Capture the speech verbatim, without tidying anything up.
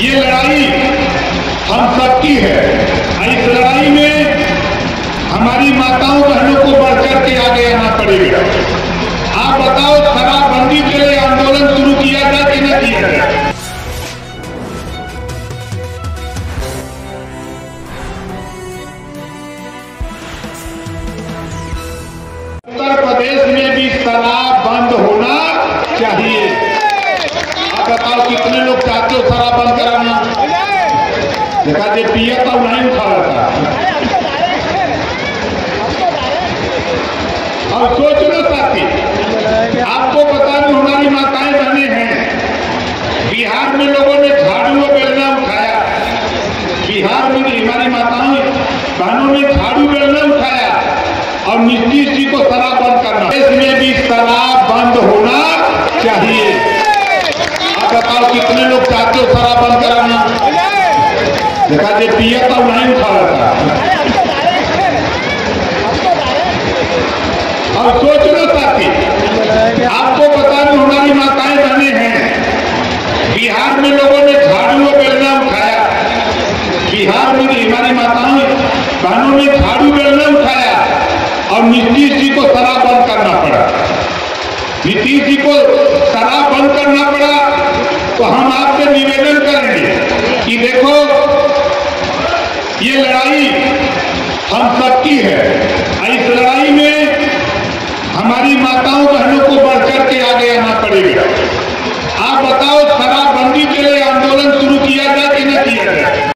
ये लड़ाई हम सबकी है। इस लड़ाई में हमारी माताओं बहनों को बढ़ करके आगे आना पड़ेगा। आप बताओ, शराबबंदी के लिए आंदोलन शुरू किया था कि नहीं किया था? उत्तर प्रदेश में भी शराब बंद होना चाहिए। आप बताओ, कितने लोग चाहते हो शराब बंद कराना? देखा जे पिया तो नहीं उठा रहा। और सोच लो साथी, आपको पता नहीं हमारी माताएं बहने हैं। बिहार में लोगों ने झाड़ू और बेलना उठाया। बिहार में हमारी माताओं बहनों ने झाड़ू बेलना उठाया और नीतीश जी को शराब बंद करना। देश में भी शराब बंद होना चाहिए। आप बताओ, कितने लोग चाहते हो शराब बंद कराना? देखा जे पिया तो नहीं उठा रहा। और सोच लो साथी, आपको पता नहीं हमारी माताएं बहने हैं। बिहार में लोगों ने झाड़ू और बेलना उठाया। बिहार में हमारी माताओं बहनों ने झाड़ू बेलना उठाया और नीतीश जी को शराब बंद करना पड़ा। नीतीश जी को शराब बंद करना पड़ा तो हम आपसे निवेदन करेंगे कि देखो, ये लड़ाई हम सबकी है। इस